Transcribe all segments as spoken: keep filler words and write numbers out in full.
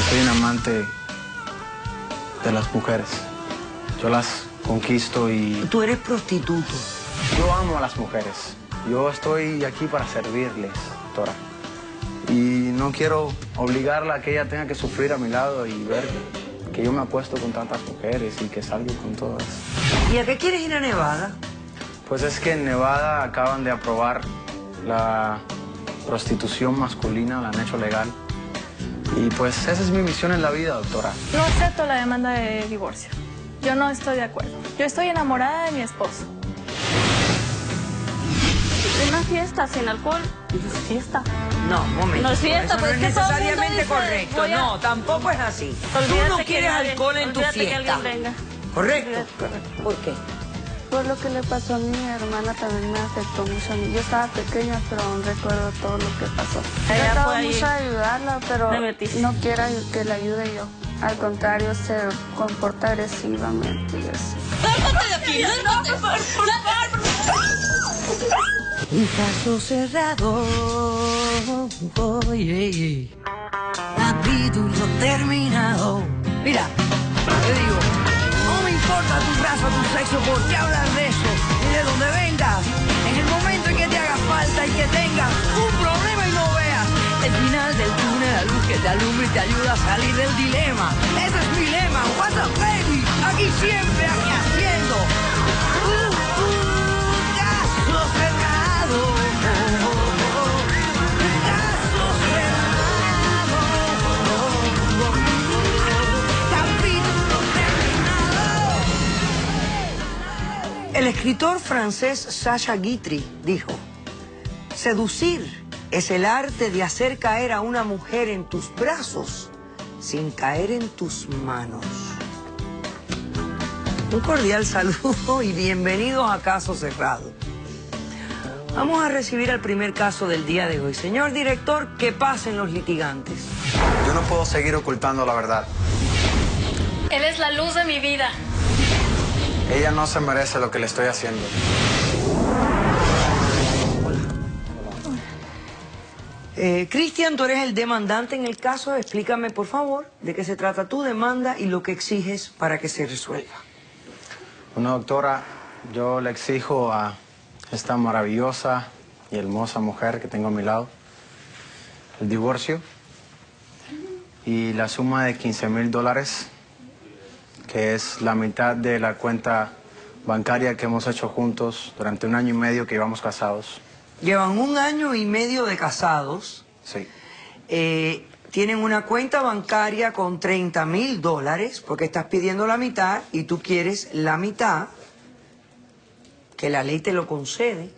Yo soy un amante de las mujeres. Yo las conquisto y... Tú eres prostituto. Yo amo a las mujeres. Yo estoy aquí para servirles, Tora. Y no quiero obligarla a que ella tenga que sufrir a mi lado y ver que yo me acuesto con tantas mujeres y que salgo con todas. ¿Y a qué quieres ir a Nevada? Pues es que en Nevada acaban de aprobar la prostitución masculina, la han hecho legal. Y pues esa es mi misión en la vida, doctora. No acepto la demanda de divorcio. Yo no estoy de acuerdo. Yo estoy enamorada de mi esposo. Una fiesta sin alcohol es fiesta. No, un momento. No es fiesta, eso no es necesariamente correcto. No, tampoco es así. Tú no quieres alcohol en tu fiesta. Correcto. ¿Por qué? Por lo que le pasó a mi hermana también me afectó mucho a mí. Yo estaba pequeña, pero aún recuerdo todo lo que pasó. Ella estaba mucho a ayudarla, pero no quiero que la ayude yo. Al contrario, se comporta agresivamente y así. ¡Sálvate de aquí! ¡Sálvate, por favor! Un caso cerrado, oh, yeah. Capítulo terminado. Mira, te digo, no me importa tu raza, tu sexo, por qué hablar de eso, ni de dónde vengas. En el momento en que te haga falta y que tengas un problema y no veas el final del túnel, la luz que te alumbra y te ayuda a salir del dilema. Ese es mi lema, what's up, baby, aquí siempre, aquí haciendo. Uh, uh, caso cerrado. El escritor francés Sacha Guitry dijo, seducir es el arte de hacer caer a una mujer en tus brazos sin caer en tus manos. Un cordial saludo y bienvenidos a Caso Cerrado. Vamos a recibir al primer caso del día de hoy. Señor director, que pasen los litigantes. Yo no puedo seguir ocultando la verdad. Él es la luz de mi vida. Ella no se merece lo que le estoy haciendo. Hola. Hola. Eh, Cristian, tú eres el demandante en el caso. Explícame, por favor, de qué se trata tu demanda y lo que exiges para que se resuelva. Bueno, doctora, yo le exijo a... esta maravillosa y hermosa mujer que tengo a mi lado, el divorcio y la suma de quince mil dólares, que es la mitad de la cuenta bancaria que hemos hecho juntos durante un año y medio que llevamos casados. Llevan un año y medio de casados. Sí. Eh, tienen una cuenta bancaria con treinta mil dólares, porque estás pidiendo la mitad y tú quieres la mitad. Que la ley te lo concede.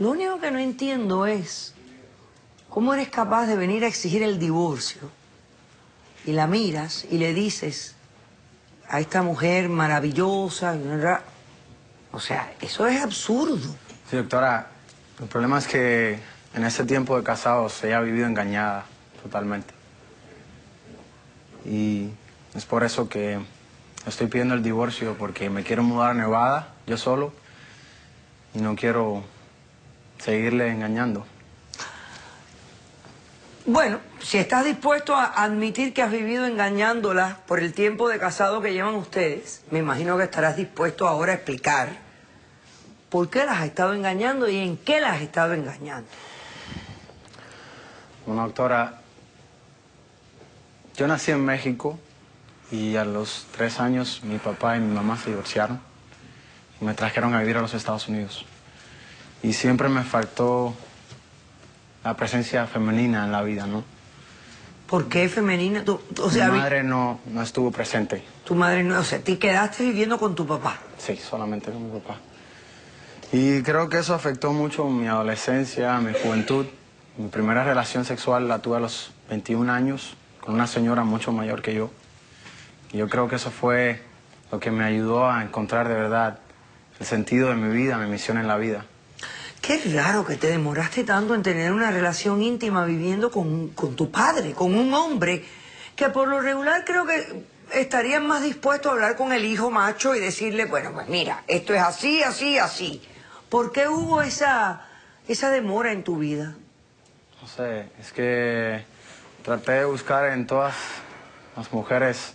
Lo único que no entiendo es cómo eres capaz de venir a exigir el divorcio y la miras y le dices a esta mujer maravillosa. O sea, eso es absurdo. Sí, doctora, el problema es que en ese tiempo de casados ella ha vivido engañada totalmente. Y es por eso que... estoy pidiendo el divorcio porque me quiero mudar a Nevada, yo solo, y no quiero seguirle engañando. Bueno, si estás dispuesto a admitir que has vivido engañándola por el tiempo de casado que llevan ustedes, me imagino que estarás dispuesto ahora a explicar por qué las has estado engañando y en qué las has estado engañando. Bueno, doctora, yo nací en México. Y a los tres años, mi papá y mi mamá se divorciaron y me trajeron a vivir a los Estados Unidos. Y siempre me faltó la presencia femenina en la vida, ¿no? ¿Por qué femenina? ¿Tú, o sea, mi madre no, no estuvo presente. Tu madre no... O sea, ¿te quedaste viviendo con tu papá? Sí, solamente con mi papá. Y creo que eso afectó mucho mi adolescencia, mi juventud. Mi primera relación sexual la tuve a los veintiún años con una señora mucho mayor que yo. Yo creo que eso fue lo que me ayudó a encontrar de verdad el sentido de mi vida, mi misión en la vida. Qué raro que te demoraste tanto en tener una relación íntima viviendo con, con tu padre, con un hombre, que por lo regular creo que estarían más dispuestos a hablar con el hijo macho y decirle, bueno, pues mira, esto es así, así, así. ¿Por qué hubo esa, esa demora en tu vida? No sé, es que Traté de buscar en todas las mujeres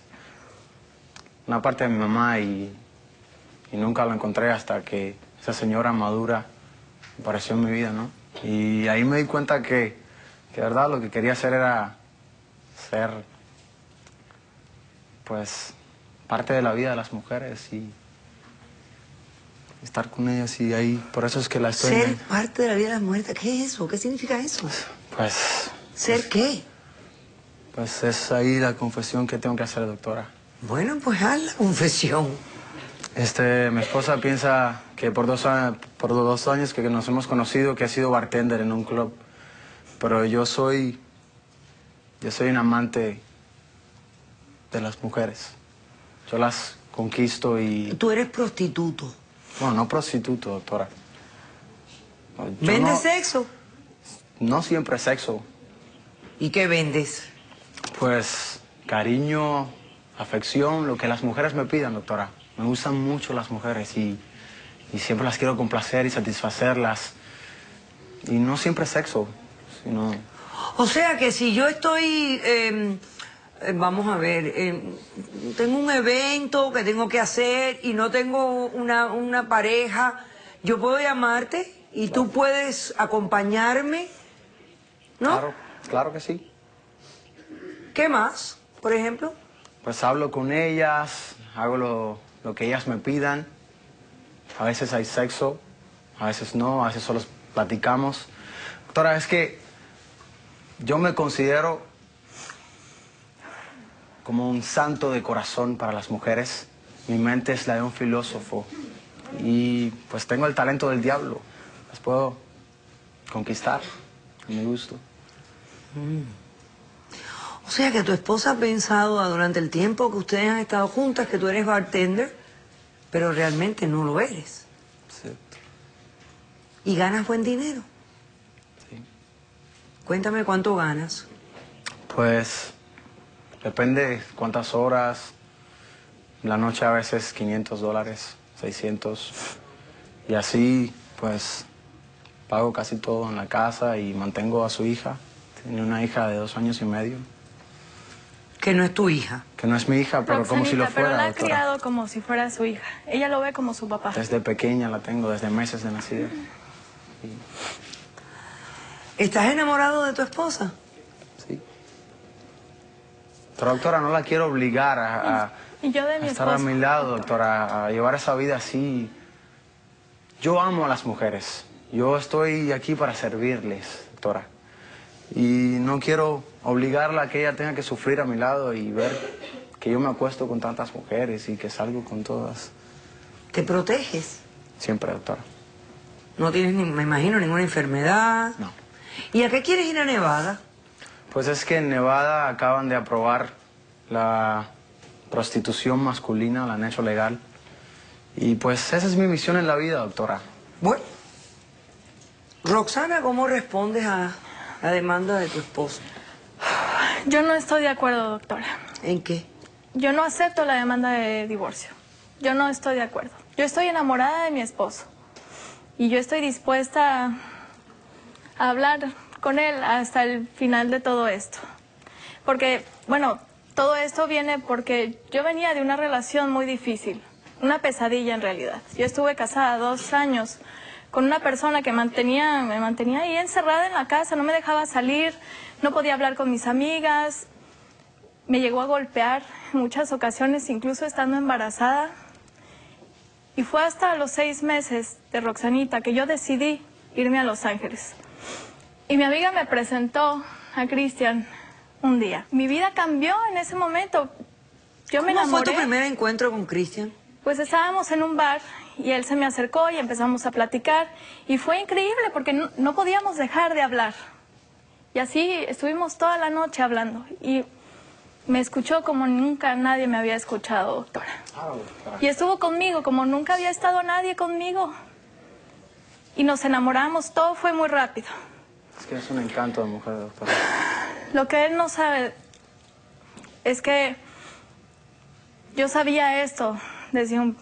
una parte de mi mamá y, y nunca la encontré hasta que esa señora madura apareció en mi vida, ¿no? Y ahí me di cuenta que, que de verdad lo que quería hacer era ser, pues, parte de la vida de las mujeres y estar con ellas y ahí, por eso es que la estoy... Ser parte de la vida de las mujeres, ¿qué es eso? ¿Qué significa eso? Pues... ¿Ser qué? Pues es ahí la confesión que tengo que hacer, doctora. Bueno, pues haz la confesión. Este, mi esposa piensa que por dos, por dos años que nos hemos conocido que he sido bartender en un club. Pero yo soy... yo soy un amante de las mujeres. Yo las conquisto y... ¿Tú eres prostituto? No, no prostituto, doctora. ¿Vendes sexo? No siempre sexo. ¿Y qué vendes? Pues cariño, afección, lo que las mujeres me pidan, doctora. Me gustan mucho las mujeres y, y siempre las quiero complacer y satisfacerlas. Y no siempre sexo, sino... O sea que si yo estoy... Eh, vamos a ver, eh, tengo un evento que tengo que hacer y no tengo una, una pareja, yo puedo llamarte y claro, tú puedes acompañarme, ¿no? Claro, claro que sí. ¿Qué más, por ejemplo? Pues hablo con ellas, hago lo, lo que ellas me pidan. A veces hay sexo, a veces no, a veces solo platicamos. Doctora, es que yo me considero como un santo de corazón para las mujeres. Mi mente es la de un filósofo y pues tengo el talento del diablo. Las puedo conquistar a mi gusto. Mm. O sea que tu esposa ha pensado durante el tiempo que ustedes han estado juntas que tú eres bartender, pero realmente no lo eres. Cierto. ¿Y ganas buen dinero? Sí. Cuéntame cuánto ganas. Pues depende cuántas horas. La noche a veces quinientos dólares, seiscientos. Y así pues pago casi todo en la casa y mantengo a su hija. Tiene una hija de dos años y medio. Que no es tu hija. Que no es mi hija, pero Roxanita, como si lo fuera, pero la ha criado como si fuera su hija. Ella lo ve como su papá. Desde pequeña la tengo, desde meses de nacida. Y... ¿Estás enamorado de tu esposa? Sí. Pero, doctora, no la quiero obligar a, a, y yo de mi a estar esposa, a mi lado, doctora, a llevar esa vida así. Yo amo a las mujeres. Yo estoy aquí para servirles, doctora. Y no quiero obligarla a que ella tenga que sufrir a mi lado y ver que yo me acuesto con tantas mujeres y que salgo con todas. ¿Te proteges? Siempre, doctora. No tienes, ni, me imagino, ninguna enfermedad. No. ¿Y a qué quieres ir a Nevada? Pues es que en Nevada acaban de aprobar la prostitución masculina, la han hecho legal. Y pues esa es mi misión en la vida, doctora. Bueno. Roxana, ¿cómo respondes a... la demanda de tu esposo? Yo no estoy de acuerdo, doctora. ¿En qué? Yo no acepto la demanda de divorcio. Yo no estoy de acuerdo. Yo estoy enamorada de mi esposo. Y yo estoy dispuesta a hablar con él hasta el final de todo esto. Porque, bueno, todo esto viene porque yo venía de una relación muy difícil. Una pesadilla, en realidad. Yo estuve casada dos años... con una persona que mantenía, me mantenía ahí encerrada en la casa, no me dejaba salir, no podía hablar con mis amigas, me llegó a golpear en muchas ocasiones, incluso estando embarazada. Y fue hasta los seis meses de Roxanita que yo decidí irme a Los Ángeles. Y mi amiga me presentó a Cristian un día. Mi vida cambió en ese momento. Yo me enamoré. ¿Cómo fue tu primer encuentro con Cristian? Pues estábamos en un bar... y él se me acercó y empezamos a platicar. Y fue increíble porque no, no podíamos dejar de hablar. Y así estuvimos toda la noche hablando. Y me escuchó como nunca nadie me había escuchado, doctora. Y estuvo conmigo como nunca había estado nadie conmigo. Y nos enamoramos, todo fue muy rápido. Es que es un encanto de mujer, doctora. Lo que él no sabe es que yo sabía esto desde un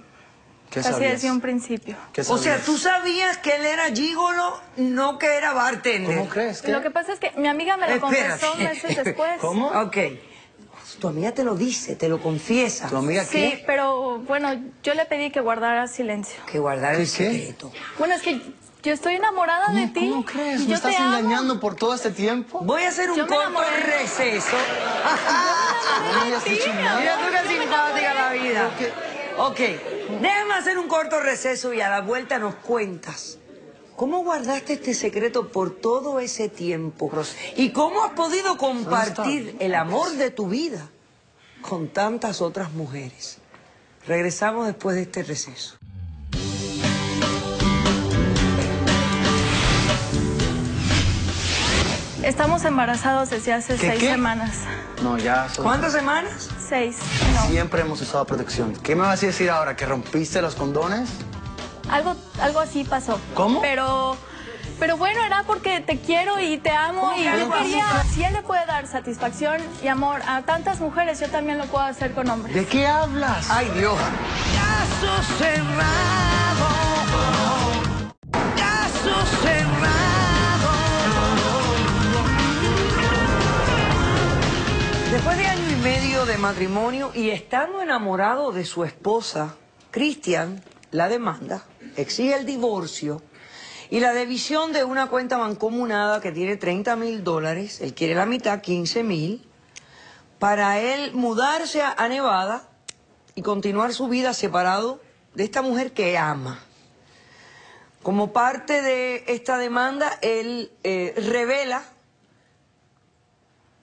¿Qué Casi sabías? Desde un principio. O sea, tú sabías que él era gigolo, no que era bartender. ¿Cómo crees? ¿Qué? Lo que pasa es que mi amiga me lo confesó meses después. ¿Cómo? Ok. Tu amiga te lo dice, te lo confiesa. ¿Tu amiga qué? Sí, pero bueno, yo le pedí que guardara silencio. Que guardara el secreto. Bueno, es que yo estoy enamorada de ti. ¿Cómo crees? ¿Me estás engañando por todo este tiempo? Voy a hacer un corto receso. Yo me enamoré de ti. Mira tú qué simpática la vida. Ok, déjame hacer un corto receso y a la vuelta nos cuentas cómo guardaste este secreto por todo ese tiempo y cómo has podido compartir el amor de tu vida con tantas otras mujeres. Regresamos después de este receso. Estamos embarazados desde hace ¿Qué, seis qué? semanas. No, ya... Soy... ¿Cuántas semanas? Seis. No. Siempre hemos usado protección. ¿Qué me vas a decir ahora? ¿Que rompiste los condones? Algo, algo así pasó. ¿Cómo? Pero, pero bueno, era porque te quiero y te amo y yo quería... Si él le puede dar satisfacción y amor a tantas mujeres, yo también lo puedo hacer con hombres. ¿De qué hablas? Ay, Dios. Caso cerrado. Caso cerrado. Después de año y medio de matrimonio y estando enamorado de su esposa, Cristian la demanda, exige el divorcio y la división de una cuenta mancomunada que tiene treinta mil dólares, él quiere la mitad, quince mil, para él mudarse a Nevada y continuar su vida separado de esta mujer que ama. Como parte de esta demanda, él eh, revela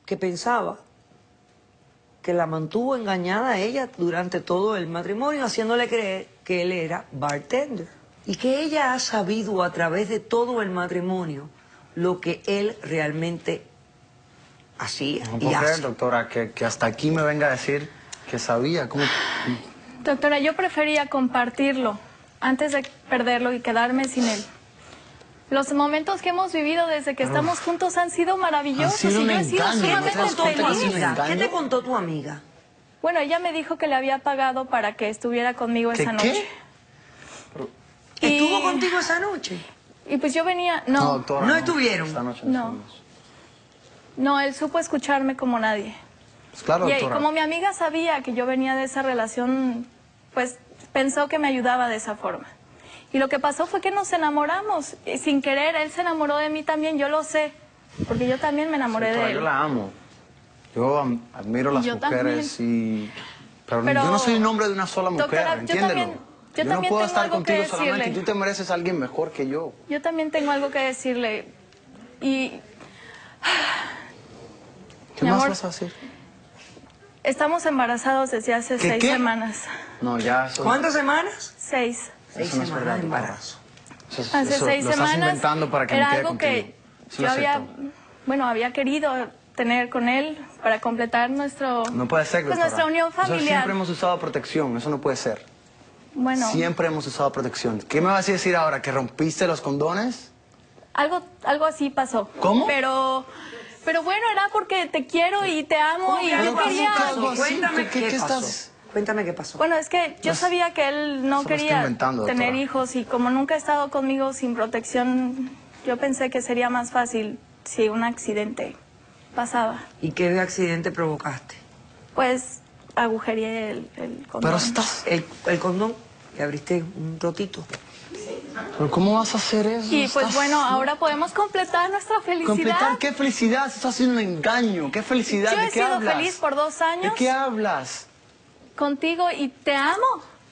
que pensaba que la mantuvo engañada a ella durante todo el matrimonio, haciéndole creer que él era bartender. Y que ella ha sabido a través de todo el matrimonio lo que él realmente hacía. No puedo creer, doctora, que, que hasta aquí me venga a decir que sabía. ¿Cómo? Doctora, yo prefería compartirlo antes de perderlo y quedarme sin él. Los momentos que hemos vivido desde que estamos juntos han sido maravillosos. Han sido y yo he sido sumamente feliz. ¿Qué te contó tu amiga? Bueno, ella me dijo que le había pagado para que estuviera conmigo esa noche. ¿Qué? Y... ¿Estuvo contigo esa noche? Y pues yo venía... No, no, doctora, no estuvieron. Esta noche no. No. No, él supo escucharme como nadie. Pues claro, doctora. Y como mi amiga sabía que yo venía de esa relación, pues pensó que me ayudaba de esa forma. Y lo que pasó fue que nos enamoramos. Y sin querer, él se enamoró de mí también, yo lo sé. Porque yo también me enamoré sí, de él. Yo la amo. Yo am admiro las yo mujeres también. y... Pero, Pero yo no soy un hombre de una sola mujer, doctora, entiéndelo. Yo, también, yo, yo también no puedo estar contigo solamente. Tú te mereces a alguien mejor que yo. Yo también tengo algo que decirle. Y... ¿Qué Mi más amor, vas a decir? Estamos embarazados desde hace ¿Qué, seis qué? semanas. No, ya... Soy... ¿Cuántas semanas? Seis. Seis Eso no es verdad, embarazo. Eso, Hace eso, seis lo estás semanas inventando para que era me quede algo contigo. que eso yo había, bueno, había querido tener con él para completar nuestro, no puede ser, pues, nuestra unión familiar. Eso siempre hemos usado protección, eso no puede ser. Bueno. Siempre hemos usado protección. ¿Qué me vas a decir ahora? ¿Que rompiste los condones? Algo, algo así pasó. ¿Cómo? Pero... Pero bueno, era porque te quiero y te amo y yo quería... Cuéntame qué, qué, qué pasó. Estás... Cuéntame qué pasó. Bueno, es que yo sabía que él no quería tener hijos y como nunca ha estado conmigo sin protección, yo pensé que sería más fácil si un accidente pasaba. ¿Y qué accidente provocaste? Pues agujereé el, el condón. Pero estás... El, el condón, le abriste un rotito. ¿Pero cómo vas a hacer eso? Y pues bueno, ahora podemos completar nuestra felicidad. ¿Completar qué felicidad? Estás haciendo un engaño. ¿Qué felicidad? Yo he sido feliz por dos años. ¿De qué hablas? Contigo y te amo,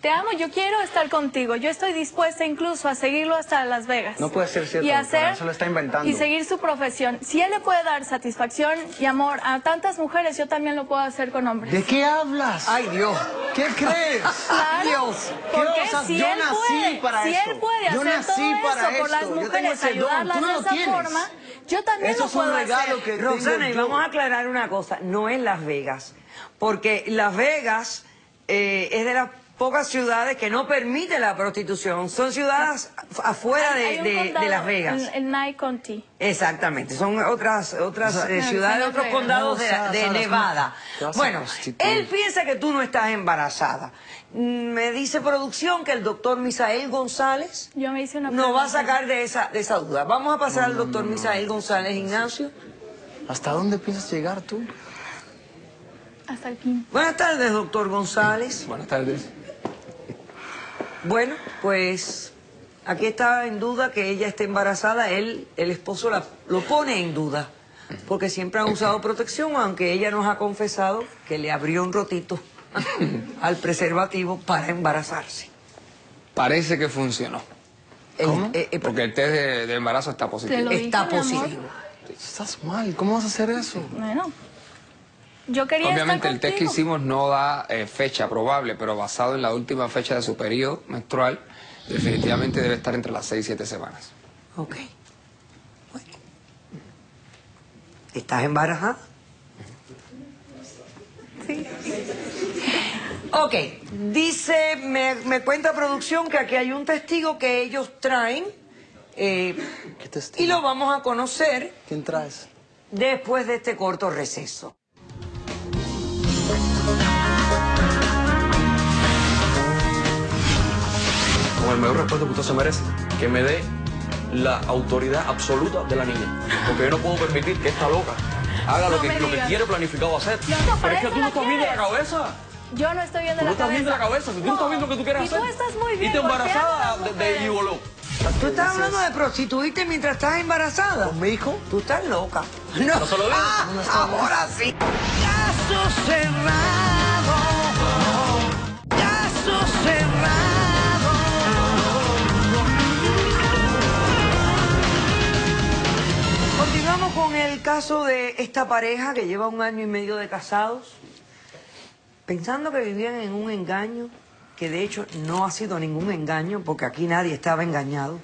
te amo, yo quiero estar contigo, yo estoy dispuesta incluso a seguirlo hasta Las Vegas. No puede ser cierto, y hacer, eso lo está inventando. Y seguir su profesión. Si él le puede dar satisfacción y amor a tantas mujeres, yo también lo puedo hacer con hombres. ¿De qué hablas? Ay, Dios, ¿qué crees? Claro, Dios, porque ¿qué si yo él puede, para si eso. él puede hacer yo nací todo para eso esto. por las mujeres, ayudarlas de esa tienes. forma, yo también eso lo puedo hacer. Eso es un regalo que Roxana, y vamos a aclarar una cosa, no es Las Vegas, porque Las Vegas... Eh, es de las pocas ciudades que no permiten la prostitución. Son ciudades afuera de, de, condado, de Las Vegas. En Nye County. Exactamente. Son otras otras eh, ciudades, otros condados de, de Nevada. Bueno, él piensa que tú no estás embarazada. Me dice producción que el doctor Misael González Yo me hice una nos va a sacar de esa, de esa duda. Vamos a pasar no, al doctor no, no. Misael González, Ignacio. ¿Hasta dónde piensas llegar tú? Hasta el quinto. Buenas tardes, doctor González. Buenas tardes. Bueno, pues aquí está en duda que ella esté embarazada. Él, el esposo, la, lo pone en duda. Porque siempre han usado protección, aunque ella nos ha confesado que le abrió un rotito al preservativo para embarazarse. Parece que funcionó. ¿Cómo? Eh, eh, porque el test de, de embarazo está positivo. Está positivo. Estás mal. ¿Cómo vas a hacer eso? Bueno... Yo quería Obviamente el test que hicimos no da eh, fecha probable, pero basado en la última fecha de su periodo menstrual, definitivamente debe estar entre las seis y siete semanas. Ok. Bueno. ¿Estás embarazada? Sí. Ok. Dice, me, me cuenta producción que aquí hay un testigo que ellos traen. Eh, ¿Qué testigo? Y lo vamos a conocer. ¿Quién traes? Después de este corto receso. Con el mayor respeto que usted se merece, que me dé la autoridad absoluta de la niña. Porque yo no puedo permitir que esta loca haga no lo, que, lo que quiere planificado hacer. No, no, pero es que tú no estás viendo la cabeza. Yo no estoy viendo la cabeza. Tú no estás viendo la cabeza. Si tú no estás viendo lo que tú quieres hacer. Y tú estás muy bien. Y te embarazada de Iboló. Tú estás hablando de prostituirte mientras estás embarazada. ¿Conmigo? Tú estás loca. No, no se lo digo. Ah, no, no ahora bien. Sí. Caso cerrado. Caso cerrado. Continuamos con el caso de esta pareja que lleva un año y medio de casados, pensando que vivían en un engaño, que de hecho no ha sido ningún engaño, porque aquí nadie estaba engañado.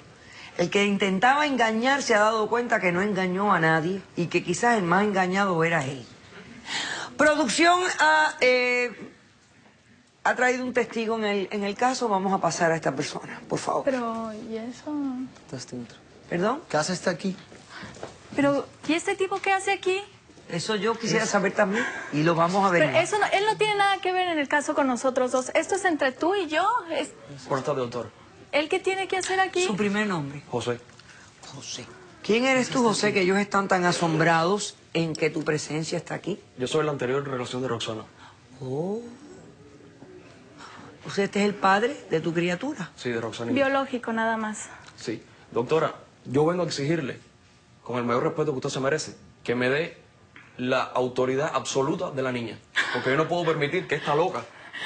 El que intentaba engañar se ha dado cuenta que no engañó a nadie y que quizás el más engañado era él. Producción ha, eh, ha traído un testigo en el, en el caso, vamos a pasar a esta persona, por favor. Pero, ¿y eso? ¿Perdón? ¿Qué hace está aquí? Pero, ¿y este tipo qué hace aquí? Eso yo quisiera eso. saber también y lo vamos a ver. Pero eso no, él no tiene nada que ver en el caso con nosotros dos. Esto es entre tú y yo. Es... Corta de autor. ¿Él qué tiene que hacer aquí? Su primer nombre. José. José. ¿Quién eres tú, José, aquí? Que ellos están tan asombrados en que tu presencia está aquí? Yo soy la anterior relación de Roxana. Oh. ¿Usted este es el padre de tu criatura? Sí, de Roxanita. Biológico, nada más. Sí. Doctora, yo vengo a exigirle, con el mayor respeto que usted se merece, que me dé la autoridad absoluta de la niña. Porque yo no puedo permitir que esta loca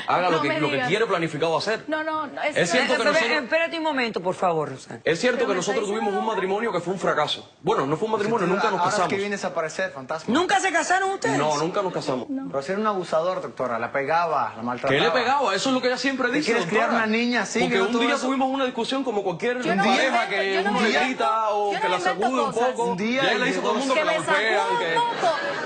haga no lo, que, lo que quiere planificado hacer. No, no, no. Es, es cierto no, que nosotros... Espérate un momento, por favor, Roxana. Es cierto Pero que nosotros tuvimos un matrimonio que fue un fracaso. Bueno, no fue un matrimonio, nunca nos casamos. Ahora es que vienes a aparecer, fantasma. ¿Nunca se casaron ustedes? No, nunca nos casamos. No. Pero era un abusador, doctora. La pegaba, la maltrataba. ¿Qué le pegaba? Eso es lo que ella siempre dice, ¿quieres criar una niña así? Porque un día eso? tuvimos una discusión como cualquier no pareja invento, que uno no le grita o que no la sacude un poco. Un día y él le dice a todo el mundo que la golpea.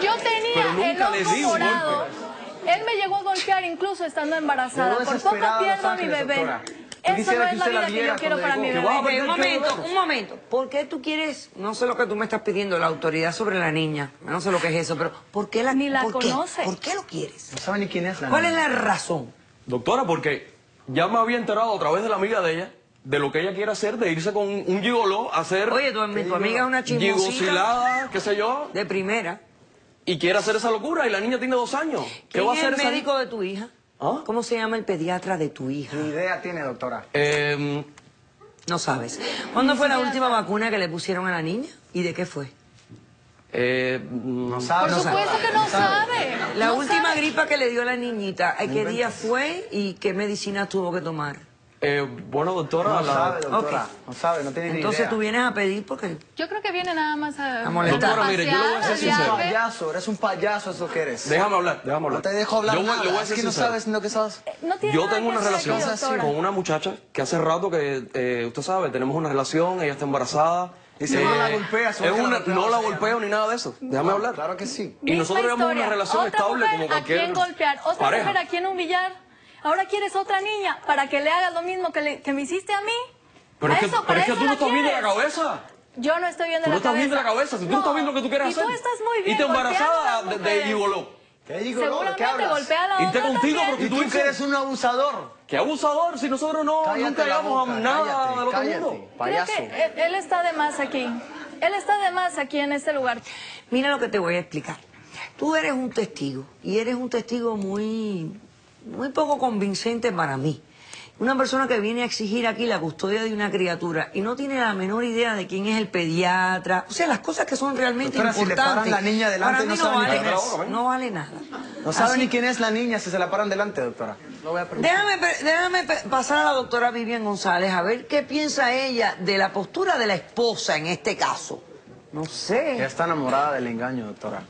Yo tenía el ojo morado. Él me llegó a golpear incluso estando embarazada. Por poco pierdo a mi bebé. Doctora, eso no es la vida que yo quiero para mi bebé. Okay, un momento, un momento. ¿Por qué tú quieres, no sé lo que tú me estás pidiendo, la autoridad sobre la niña? No sé lo que es eso, pero ¿por qué la Ni la conoces. ¿Por qué lo quieres? No sabe ni quién es la niña. ¿Cuál es la razón? Doctora, porque ya me había enterado a través de la amiga de ella de lo que ella quiere hacer, de irse con un gigoló a hacer... Oye, tu, tu amiga es una chismosita. Gigosilada, qué sé yo. De primera. Y quiere hacer esa locura y la niña tiene dos años. ¿Qué va a hacer esa... ¿Quién es el médico de tu hija? ¿Ah? ¿Cómo se llama el pediatra de tu hija? Ni idea tiene, doctora. Eh... No sabes. ¿Cuándo fue la última vacuna que le pusieron a la niña? ¿Y de qué fue? Eh... No sabe. Por supuesto que no sabe. La última gripa que le dio a la niñita, ¿qué día fue y qué medicinas tuvo que tomar? Eh, bueno, doctora... No la... sabe, doctora. Okay. No sabe, no tiene ni idea. Entonces tú vienes a pedir porque... Yo creo que viene nada más a... a molestar. Doctora, mire, yo le voy a ser sincero. Eres un payaso, eres un payaso eso que eres. Déjame hablar, déjame hablar. No te dejo hablar yo nada. Voy, voy es que sincero. No sabes lo que sabes. Eh, no tiene yo nada tengo que una relación aquí, con una muchacha que hace rato que, eh, usted sabe, tenemos una relación, ella está embarazada. Y si eh, no la golpeas, es una, no la golpeo ni nada de eso. Déjame no, hablar. Claro que sí. Y nosotros llevamos una relación otra estable como cualquier... ¿A quién golpear? ¿Otra mujer a quién humillar? Ahora quieres otra niña para que le hagas lo mismo que, le, que me hiciste a mí. Pero, ¿a es, que, eso, pero es que tú no estás viendo la cabeza. Yo no estoy viendo la cabeza. Tú no estás viendo la cabeza. Tú no estás viendo lo que tú quieres hacer. Y tú estás muy bien. Y te embarazada de gigoló. ¿Qué gigoló? ¿Qué hablas? Y te contigo porque tú eres un abusador. ¿Qué abusador? Si nosotros no nunca llegamos a nada del otro mundo. Payaso. Creo que él está de más aquí. Él está de más aquí en este lugar. Mira lo que te voy a explicar. Tú eres un testigo. Y eres un testigo muy, muy poco convincente para mí. Una persona que viene a exigir aquí la custodia de una criatura y no tiene la menor idea de quién es el pediatra. O sea, las cosas que son realmente doctora, importantes. Si le paran la niña delante, no, no sabe vale nada. No vale nada. No sabe así, ni quién es la niña si se la paran delante, doctora. Lo voy a déjame, déjame pasar a la doctora Vivian González a ver qué piensa ella de la postura de la esposa en este caso. No sé. Ella está enamorada del engaño, doctora.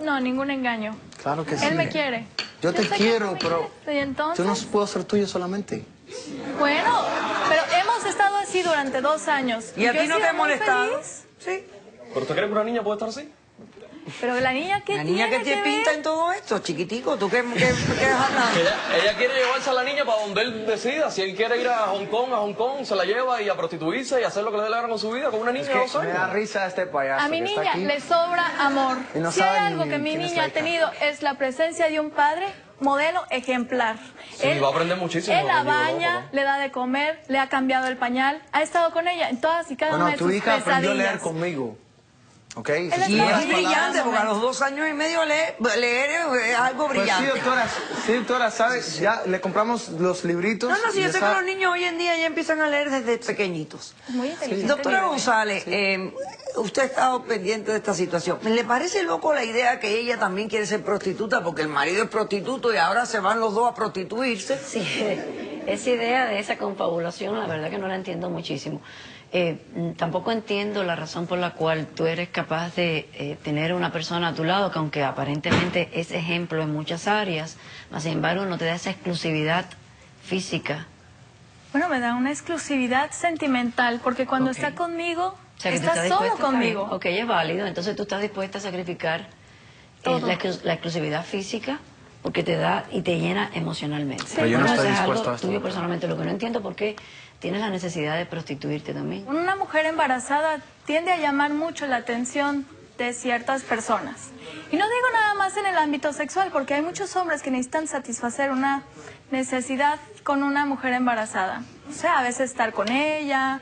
No, ningún engaño. Claro que sí. Él me quiere. Yo, yo te quiero, pero yo no puedo ser tuyo solamente. Bueno, pero hemos estado así durante dos años. ¿Y, ¿Y a ti no te ha molestado? Sí. ¿Pero tú crees que una niña puede estar así? Pero la niña que la niña que te pinta en todo esto, chiquitico, ¿tú qué, qué, qué hablas? Ella, ella quiere llevarse a la niña para donde él decida. Si él quiere ir a Hong Kong, a Hong Kong, se la lleva y a prostituirse y hacer lo que le dé la gana con su vida, con una niña de dos años. Me da risa este payaso. A mi niña le sobra amor. No si hay algo ni, que mi niña ha tenido es la presencia de un padre modelo ejemplar. Sí, él va a aprender muchísimo. Él la baña, le da de comer, le ha cambiado el pañal, ha estado con ella en todas y cada bueno, una de sus pesadillas. Bueno, tu hija aprendió a leer conmigo. Okay. Sí, y es brillante, porque a los dos años y medio leer le es algo brillante. Pues sí, doctora, sí, doctora, ¿sabes? Sí, sí. Ya le compramos los libritos. No, no, sí, yo sé que los niños hoy en día ya empiezan a leer desde pequeñitos. Muy inteligente. Sí. Doctora González, sí. eh, usted ha estado pendiente de esta situación. ¿Le parece loco la idea que ella también quiere ser prostituta? Porque el marido es prostituto y ahora se van los dos a prostituirse. Sí, esa idea de esa confabulación, la verdad que no la entiendo muchísimo. Eh, tampoco entiendo la razón por la cual tú eres capaz de eh, tener una persona a tu lado que aunque aparentemente es ejemplo en muchas áreas, más sin embargo no te da esa exclusividad física. Bueno, me da una exclusividad sentimental porque cuando okay. está conmigo, o sea, está solo conmigo. Ok, es válido, entonces tú estás dispuesta a sacrificar eh, la, la exclusividad física porque te da y te llena emocionalmente. Sí. Pero yo no bueno, estoy dispuesto a esto. Yo personalmente lo que no entiendo por qué tienes la necesidad de prostituirte también. Una mujer embarazada tiende a llamar mucho la atención de ciertas personas. Y no digo nada más en el ámbito sexual, porque hay muchos hombres que necesitan satisfacer una necesidad con una mujer embarazada. O sea, a veces estar con ella,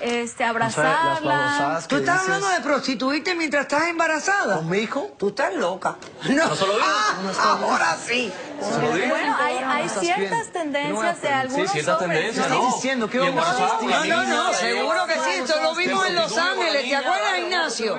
este, abrazarla. O sea, ¿tú estás dices... hablando de prostituirte mientras estás embarazada? ¿Con mi hijo? Tú estás loca. No, no se lo digo. Ah, no ahora sí. Se lo digo. Bueno, hay, hay ciertas tendencias de algunos sí, ciertas hombres. Tendencias, ¿no? Estoy diciendo que vamos a no, no, no, no, no, seguro que sí. Esto lo vimos en Los Ángeles. ¿Te acuerdas, Ignacio?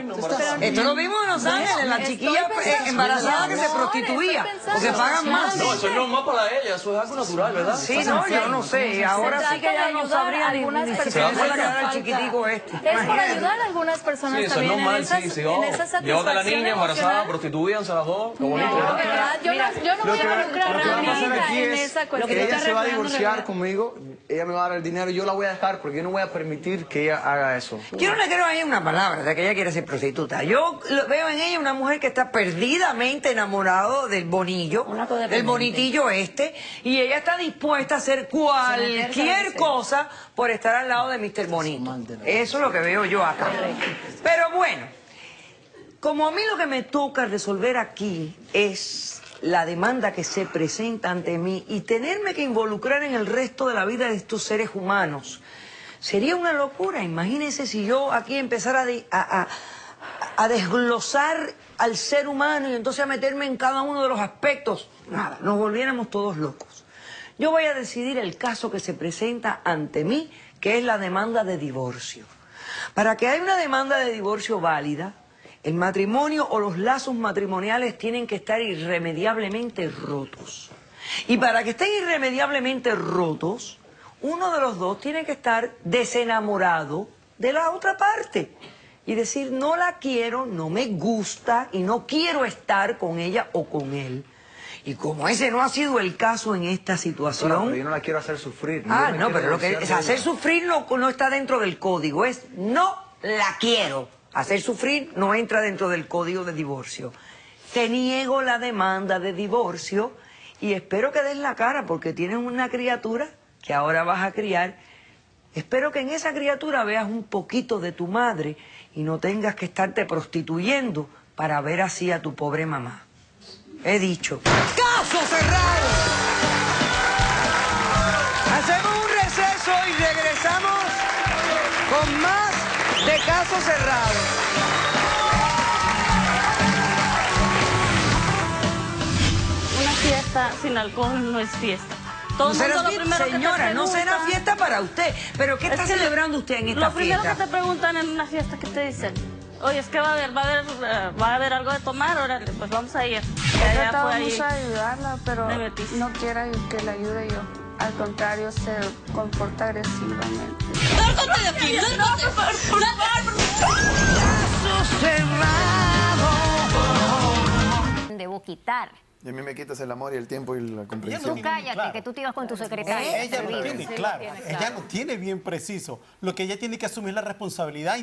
Esto lo vimos en Los Ángeles. La chiquilla embarazada que se prostituía. Porque pagan más. No, eso no es más para ella. Eso es algo natural, ¿verdad? Sí, no, yo no sé. Ahora sí que ya no sabría algunas personas. Chiquitico este. Es para ayudar a algunas personas sí, también no en, mal, esas, sí, sí, oh. en esas satisfacciones. Yo la niña embarazada, prostituíanse a las dos. Qué bonito. Claro, ¿verdad? Yo, mira, no, yo no voy a involucrar a nadie en esa cuestión. Que ella se va a divorciar conmigo, ella me va a dar el dinero y yo la voy a dejar porque yo no voy a permitir que ella haga eso. Yo no le creo a ella una palabra de que ella quiere ser prostituta. Yo veo en ella una mujer que está perdidamente enamorada del bonillo, del bonitillo este, y ella está dispuesta a hacer cualquier cosa por estar al lado de mister Bonillo. Eso es lo que veo yo acá. Pero bueno, como a mí lo que me toca resolver aquí es la demanda que se presenta ante mí y tenerme que involucrar en el resto de la vida de estos seres humanos, sería una locura. Imagínense si yo aquí empezara a, de, a, a, a desglosar al ser humano y entonces a meterme en cada uno de los aspectos. Nada, nos volviéramos todos locos. Yo voy a decidir el caso que se presenta ante mí, que es la demanda de divorcio. Para que haya una demanda de divorcio válida, el matrimonio o los lazos matrimoniales tienen que estar irremediablemente rotos. Y para que estén irremediablemente rotos, uno de los dos tiene que estar desenamorado de la otra parte. Y decir, no la quiero, no me gusta y no quiero estar con ella o con él. Y como ese no ha sido el caso en esta situación... No, pero yo no la quiero hacer sufrir. Ah, no, pero lo que es hacer sufrir no, no está dentro del código. Es no la quiero. Hacer sufrir no entra dentro del código de divorcio. Te niego la demanda de divorcio Y espero que des la cara porque tienes una criatura que ahora vas a criar. Espero que en esa criatura veas un poquito de tu madre y no tengas que estarte prostituyendo para ver así a tu pobre mamá. He dicho. ¡Caso cerrado! Hacemos un receso y regresamos con más de Caso Cerrado. Fiesta sin alcohol no es fiesta. Todo el mundo lo primero señora, que te no será fiesta para usted. ¿Pero qué está es que celebrando usted en esta fiesta? Lo primero fiesta? que te preguntan en una fiesta, ¿qué te dicen? Oye, es que va a haber, va a haber, uh, va a haber algo de tomar, órale, pues vamos a ir. He tratado mucho de ayudarla, pero no quiero que la ayude yo. Al contrario, se comporta agresivamente. ¡Sálgate de aquí! ¡Sálgate! ¡Caso cerrado! Debo quitar. Y a mí me quitas el amor y el tiempo y la comprensión. Tú cállate, claro. que tú te ibas con tu secretaria. Ella lo tiene claro. Ella lo tiene bien preciso. Lo que ella tiene que asumir es la responsabilidad.